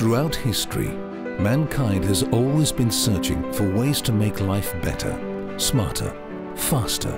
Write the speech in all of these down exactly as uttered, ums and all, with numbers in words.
Throughout history, mankind has always been searching for ways to make life better, smarter, faster.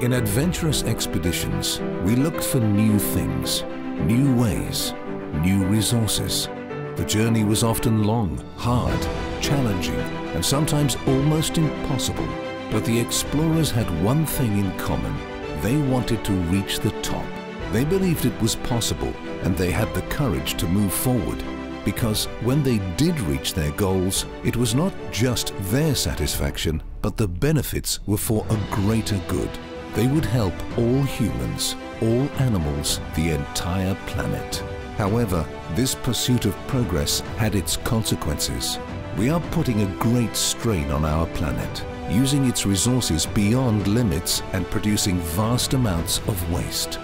In adventurous expeditions, we looked for new things, new ways, new resources. The journey was often long, hard, challenging, and sometimes almost impossible. But the explorers had one thing in common. They wanted to reach the top. They believed it was possible, and they had the courage to move forward. Because when they did reach their goals, it was not just their satisfaction, but the benefits were for a greater good. They would help all humans, all animals, the entire planet. However, this pursuit of progress had its consequences. We are putting a great strain on our planet, using its resources beyond limits and producing vast amounts of waste.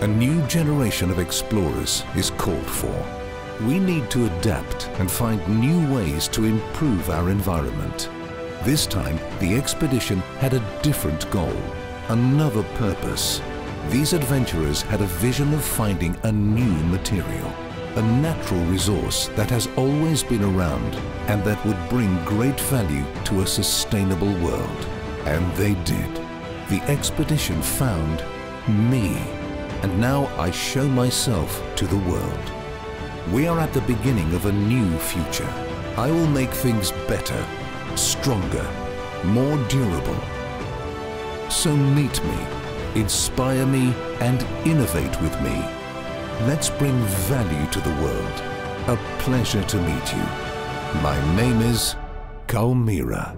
A new generation of explorers is called for. We need to adapt and find new ways to improve our environment. This time, the expedition had a different goal, another purpose. These adventurers had a vision of finding a new material, a natural resource that has always been around and that would bring great value to a sustainable world. And they did. The expedition found me, and now I show myself to the world. We are at the beginning of a new future. I will make things better, stronger, more durable. So meet me, inspire me, and innovate with me. Let's bring value to the world. A pleasure to meet you. My name is Kaumera.